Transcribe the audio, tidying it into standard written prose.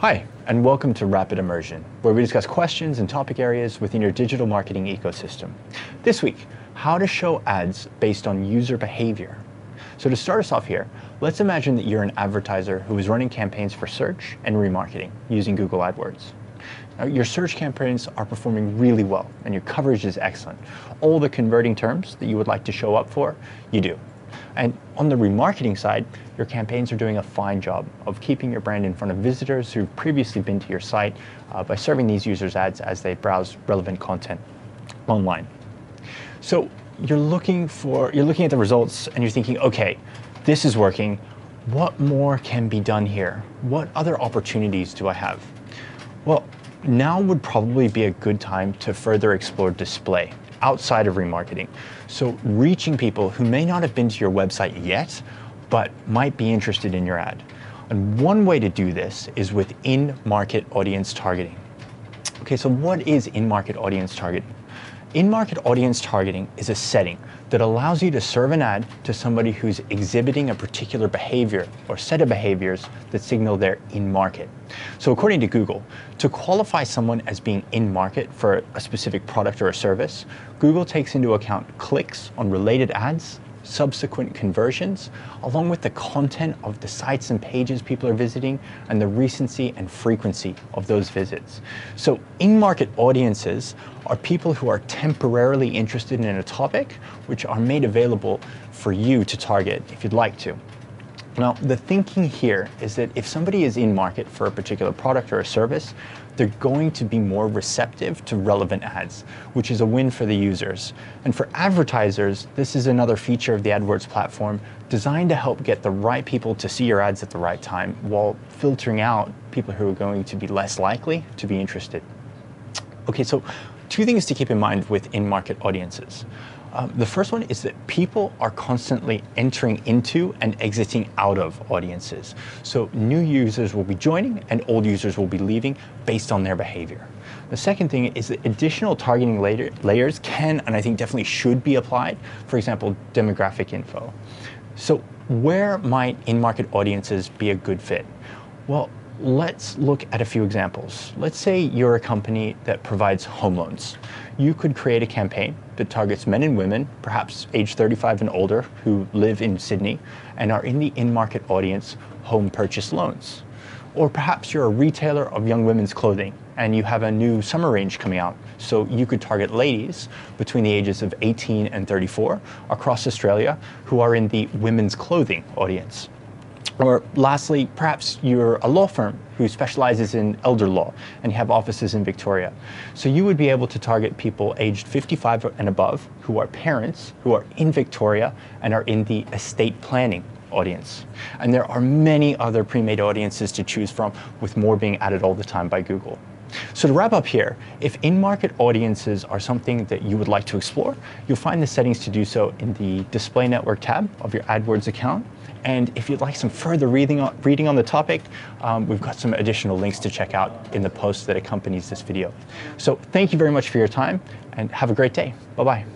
Hi, and welcome to Rapid Immersion, where we discuss questions and topic areas within your digital marketing ecosystem. This week, how to show ads based on user behavior. So to start us off here, let's imagine that you're an advertiser who is running campaigns for search and remarketing using Google AdWords. Now, your search campaigns are performing really well, and your coverage is excellent. All the converting terms that you would like to show up for, you do. And on the remarketing side, your campaigns are doing a fine job of keeping your brand in front of visitors who've previously been to your site by serving these users ads as they browse relevant content online. So you're looking at the results and you're thinking, okay, this is working. What more can be done here? What other opportunities do I have? Well, now would probably be a good time to further explore display outside of remarketing. So reaching people who may not have been to your website yet, but might be interested in your ad. And one way to do this is with in-market audience targeting. Okay, so what is in-market audience targeting? In-market audience targeting is a setting that allows you to serve an ad to somebody who's exhibiting a particular behavior or set of behaviors that signal they're in-market. So according to Google, to qualify someone as being in-market for a specific product or a service, Google takes into account clicks on related ads, subsequent conversions, along with the content of the sites and pages people are visiting and the recency and frequency of those visits. So in-market audiences are people who are temporarily interested in a topic, which are made available for you to target if you'd like to. Now, the thinking here is that if somebody is in market for a particular product or a service, they're going to be more receptive to relevant ads, which is a win for the users. And for advertisers, this is another feature of the AdWords platform designed to help get the right people to see your ads at the right time while filtering out people who are going to be less likely to be interested. Okay, so two things to keep in mind with in-market audiences. The first one is that people are constantly entering into and exiting out of audiences. So new users will be joining and old users will be leaving based on their behavior. The second thing is that additional targeting layers can, and I think definitely should, be applied. For example, demographic info. So where might in-market audiences be a good fit? Well, let's look at a few examples. Let's say you're a company that provides home loans. You could create a campaign that targets men and women, perhaps age 35 and older, who live in Sydney and are in the in-market audience home purchase loans. Or perhaps you're a retailer of young women's clothing and you have a new summer range coming out. So you could target ladies between the ages of 18 and 34 across Australia who are in the women's clothing audience. Or lastly, perhaps you're a law firm who specializes in elder law and have offices in Victoria. So you would be able to target people aged 55 and above who are parents, who are in Victoria and are in the estate planning audience. And there are many other pre-made audiences to choose from, with more being added all the time by Google. So to wrap up here, if in-market audiences are something that you would like to explore, you'll find the settings to do so in the Display Network tab of your AdWords account. And if you'd like some further reading on the topic, we've got some additional links to check out in the post that accompanies this video. So thank you very much for your time and have a great day. Bye-bye.